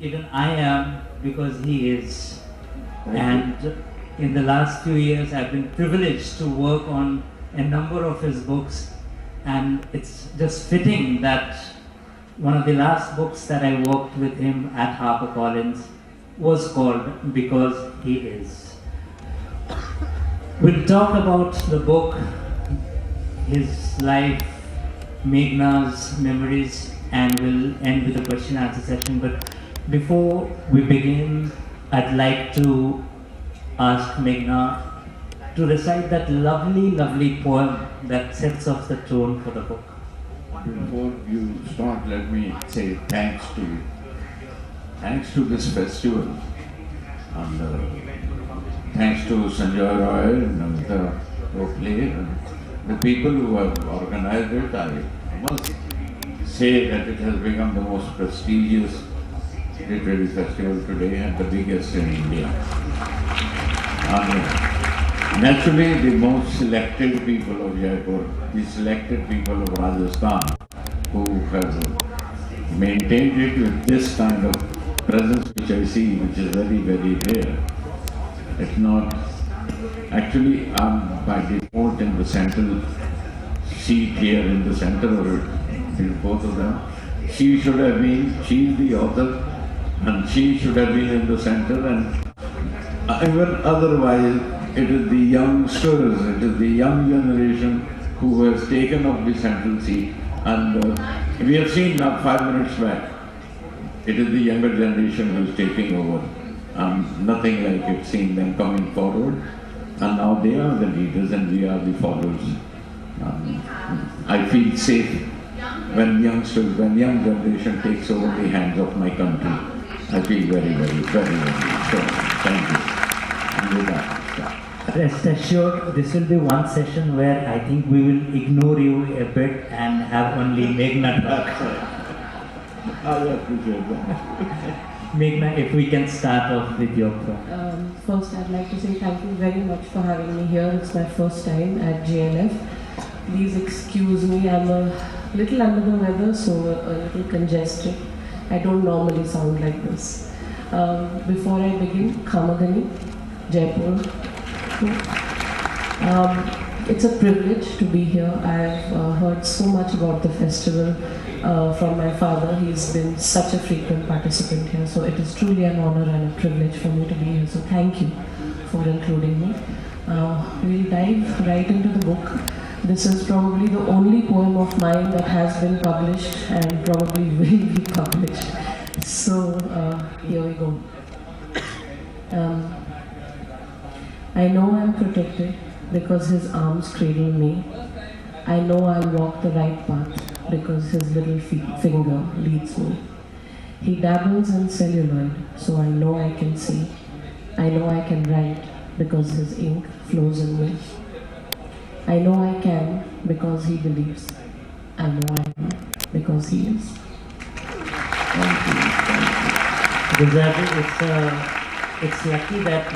even I am, because He is. And in the last few years I've been privileged to work on a number of his books, and it's just fitting that one of the last books that I worked with him at HarperCollins was called Because He Is. We'll talk about the book, his life, Meghna's memories, and we'll end with a question and answer session. But before we begin, I'd like to ask Meghna to recite that lovely, lovely poem that sets off the tone for the book. Before you start, let me say thanks to you. Thanks to this festival, and thanks to Sanjay Roy and Amitra Rokhle and the people who have organized it. I must say that it has become the most prestigious literary festival today and the biggest in India. And naturally, the most selected people of Jaipur, the selected people of Rajasthan, who have maintained it with this kind of presence which I see, which is very, very rare. It's not, actually I'm by default in the central seat here in the center of it, in both of them. She should have been, she's the author, and she should have been in the center, and even otherwise it is the youngsters, it is the young generation who has taken up the central seat. And we have seen now 5 minutes back, it is the younger generation who is taking over, and nothing like it, seeing them coming forward, and now they are the leaders and we are the followers. I feel safe when youngsters, when young generation takes over the hands of my country. I feel very, very, very, very sure. Thank you. Rest assured, this will be one session where I think we will ignore you a bit and have only Meghna talk. I appreciate that. Meghna, if we can start off with your talk. First, I'd like to say thank you very much for having me here. It's my first time at JNF. Please excuse me, I'm a little under the weather, so a little congested. I don't normally sound like this. Before I begin, Khamagani, Jaipur. It's a privilege to be here. I've heard so much about the festival. From my father, he's been such a frequent participant here, so it is truly an honor and a privilege for me to be here. So thank you for including me. We'll dive right into the book. This is probably the only poem of mine that has been published and probably will be published. So here we go. I know I'm protected because his arms cradle me. I know I'll walk the right path because his little finger leads me. He dabbles in celluloid, so I know I can see. I know I can write because his ink flows in me. I know I can because he believes. I know I can because he is. Thank you. It's lucky that